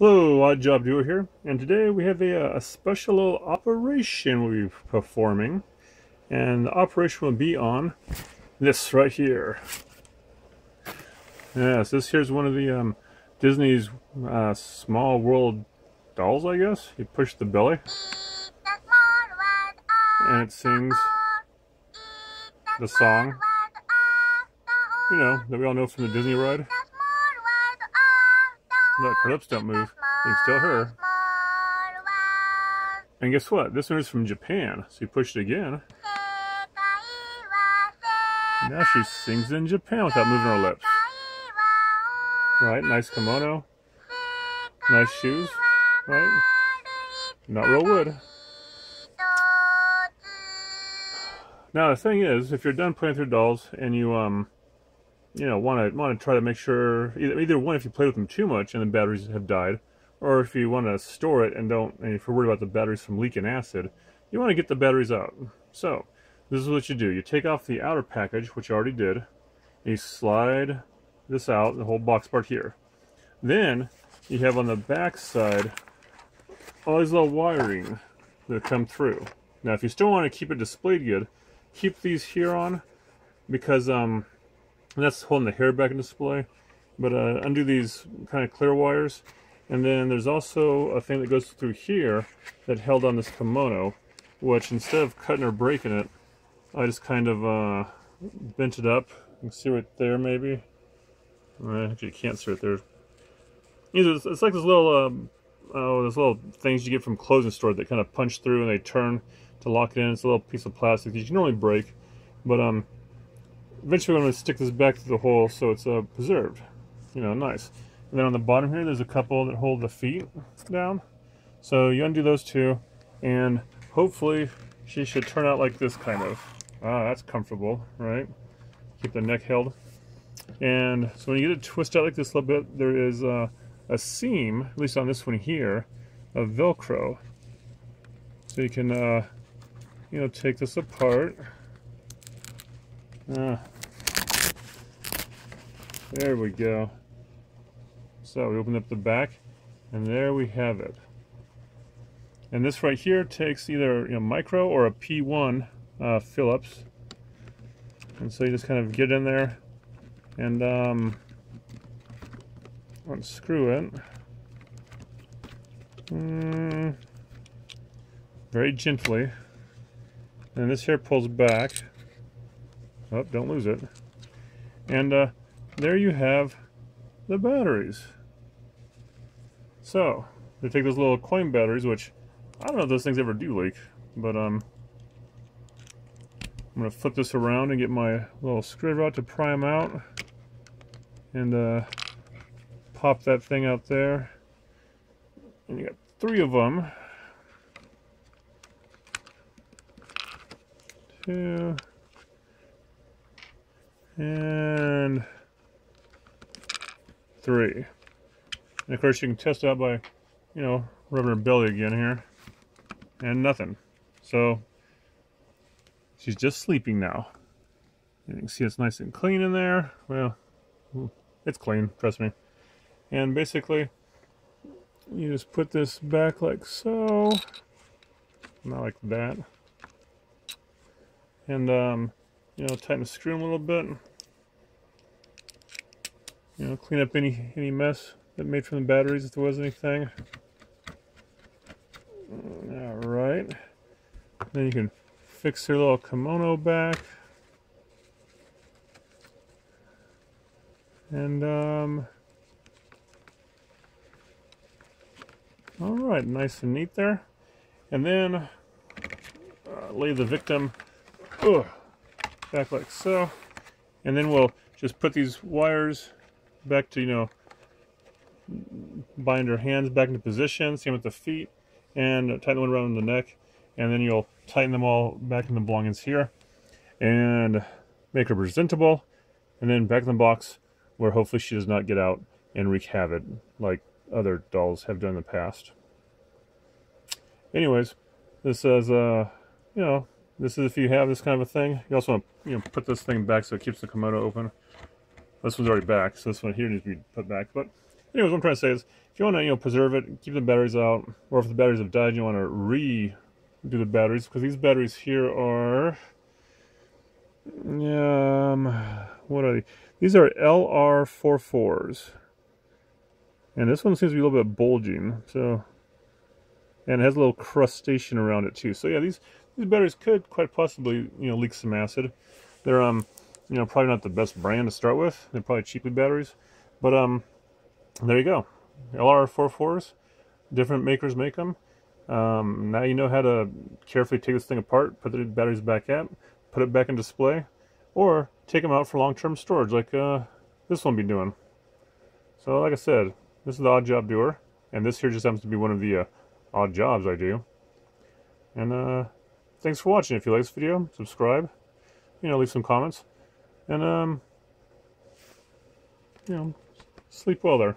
Hello, Odd Job Do'er here, and today we have a special little operation we'll be performing, and the operation will be on this right here. Yes, this here's one of the Disney's Small World Dolls, I guess. You push the belly, and it sings the song, you know, that we all know from the Disney ride. Look, her lips don't move. You can still hear her. And guess what? This one is from Japan. So you push it again. Now she sings in Japan without moving her lips. Right, nice kimono. Nice shoes. Right? Not real wood. Now the thing is, if you're done playing through dolls and you you know, want to try to make sure either one, if you play with them too much and the batteries have died, or if you want to store it and if you're worried about the batteries from leaking acid, you want to get the batteries out. So this is what you do: you take off the outer package, which I already did, and you slide this out, the whole box part here. Then you have on the back side all these little wiring that come through. Now, if you still want to keep it displayed good, keep these here on, because and that's holding the hair back in display. But undo these kind of clear wires. And then there's also a thing that goes through here that held on this kimono, which instead of cutting or breaking it, I just kind of bent it up. You can see right there, maybe. Actually, you can't see right there. It's like this little, those little things you get from clothing store that kind of punch through and they turn to lock it in. It's a little piece of plastic that you can normally break. But, eventually I'm going to stick this back to the hole so it's preserved, you know, nice. And then on the bottom here, there's a couple that hold the feet down. So you undo those two, and hopefully she should turn out like this, kind of. Ah, that's comfortable, right? Keep the neck held. And so when you get it twisted out like this a little bit, there is a seam, at least on this one here, of Velcro. So you can, you know, take this apart. There we go. So we open up the back, and there we have it. And this right here takes either a micro or a P1 Phillips. And so you just kind of get in there and unscrew it. Very gently. And this here pulls back. Oh, don't lose it. And there you have the batteries. So they take those little coin batteries, which I don't know if those things ever do leak, but I'm gonna flip this around and get my little screwdriver out to pry them out, and pop that thing out there. And you got three of them. 2. And 3. And of course you can test it out by, you know, rubbing her belly again here. And nothing. So she's just sleeping now. You can see it's nice and clean in there. Well, it's clean, trust me. And basically you just put this back like so. Not like that. And you know, tighten the screw a little bit. You know, clean up any mess that made from the batteries if there was anything. All right. Then you can fix your little kimono back. And all right, nice and neat there. And then lay the victim. Ugh. Back like so, and then we'll just put these wires back to, you know, bind her hands back into position, same with the feet, and tighten one around the neck, and then you'll tighten them all back in the belongings here, and make her presentable, and then back in the box where hopefully she does not get out and wreak havoc like other dolls have done in the past. Anyways, this is, you know, this is if you have this kind of a thing. You also want to, you know, put this thing back so it keeps the kimono open. This one's already back, so this one here needs to be put back. But Anyways, what I'm trying to say is, if you want to, you know, preserve it, keep the batteries out, or if the batteries have died, you want to redo the batteries, because these batteries here are, what are they? These are LR44s, and this one seems to be a little bit bulging, so, and it has a little crustacean around it too. So yeah, these batteries could quite possibly, you know, leak some acid. They're you know, probably not the best brand to start with. They're probably cheaply batteries, but there you go. LR44s, different makers make them. Now you know how to carefully take this thing apart, put the batteries back out, put it back in display, or take them out for long-term storage like this one be doing. So like I said, this is the Odd Job Doer, and this here just happens to be one of the odd jobs I do. And thanks for watching. If you like this video, subscribe, you know, leave some comments, and you know, sleep well there.